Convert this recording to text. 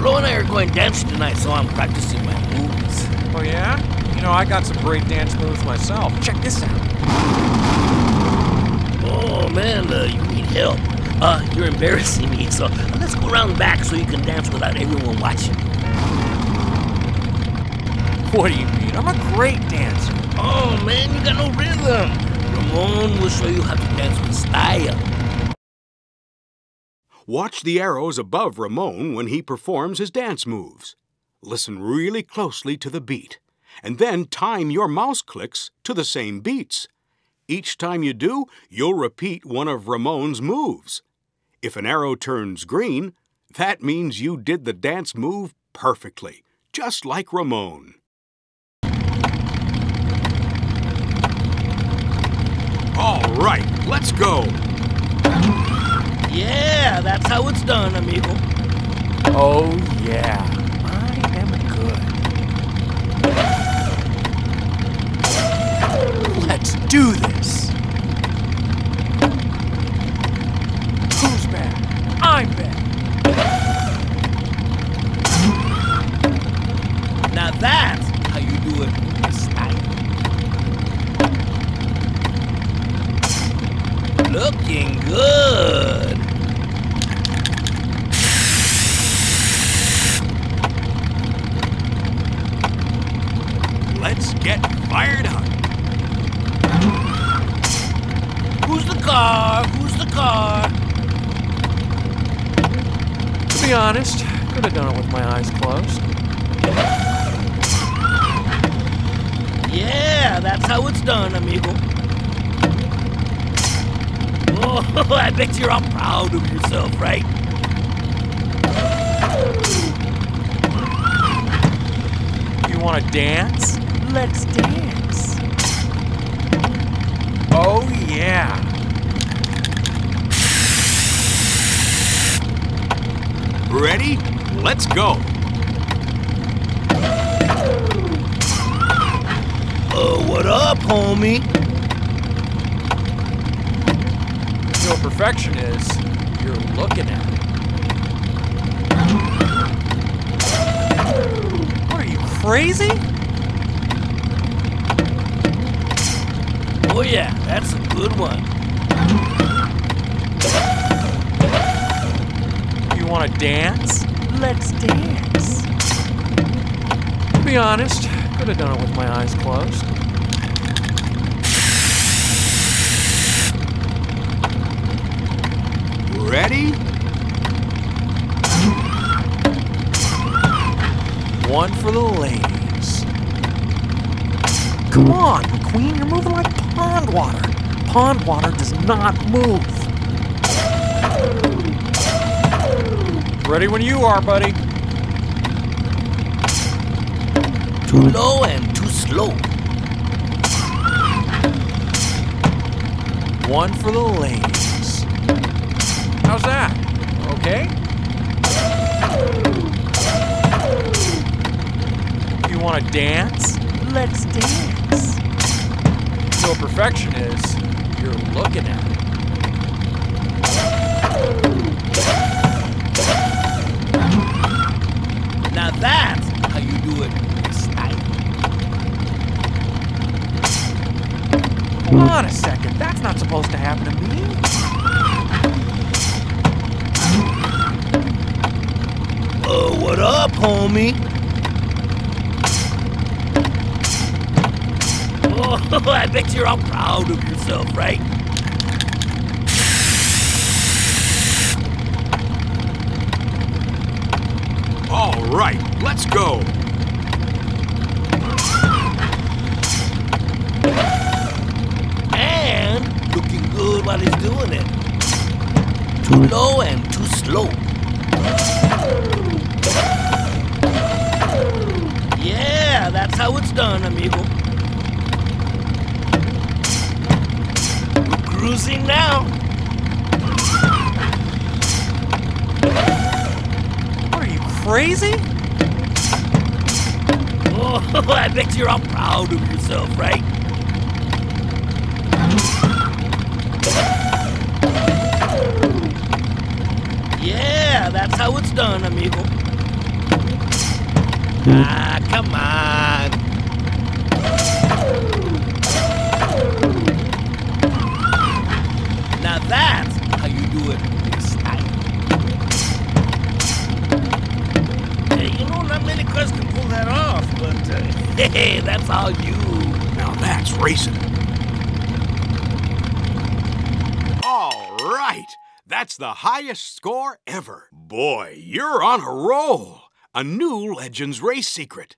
Flo and I are going dancing tonight, so I'm practicing my moves. Oh, yeah? You know, I got some great dance moves myself. Check this out. Oh, man, you need help. You're embarrassing me, so let's go around back so you can dance without everyone watching. What do you mean? I'm a great dancer. Oh, man, you got no rhythm. Ramone will show you how to dance with style. Watch the arrows above Ramone when he performs his dance moves. Listen really closely to the beat, and then time your mouse clicks to the same beats. Each time you do, you'll repeat one of Ramone's moves. If an arrow turns green, that means you did the dance move perfectly, just like Ramone. All right, let's go. Yeah, that's how it's done, amigo. Oh, yeah. I am good. Let's do this. Who's bad? I'm bad. Now that's how you do it with style. Looking good. Let's get fired up. Who's the car? Who's the car? To be honest, I could have done it with my eyes closed. Yeah, that's how it's done, amigo. Oh, I bet you're all proud of yourself, right? You want to dance? Let's dance. Oh, yeah. Ready? Let's go. Oh, what up, homie? So perfection is, you're looking at it. What, are you crazy? Oh yeah, that's a good one. You want to dance? Let's dance. To be honest, could have done it with my eyes closed. Ready? One for the ladies. Come on, McQueen, you're moving like pond water. Pond water does not move. Ready when you are, buddy. Too low and too slow. One for the ladies. How's that? Okay? You want to dance? Let's dance. So perfection is, you're looking at it. Now that's how you do it with style. Hold on a second, that's not supposed to happen to me. What up, homie? Oh, I bet you're all proud of yourself, right? All right, let's go. And looking good while he's doing it. Too low and too slow. Yeah, that's how it's done, amigo. We're cruising now. What, are you crazy? Oh, I bet you're all proud of yourself, right? Yeah, that's how it's done, amigo. Ah, come on. Now that's how you do it this time. Hey, you know, not many cars can pull that off, but hey, that's all you. Now that's racing. All right. That's the highest score ever. Boy, you're on a roll. A new Legends race secret.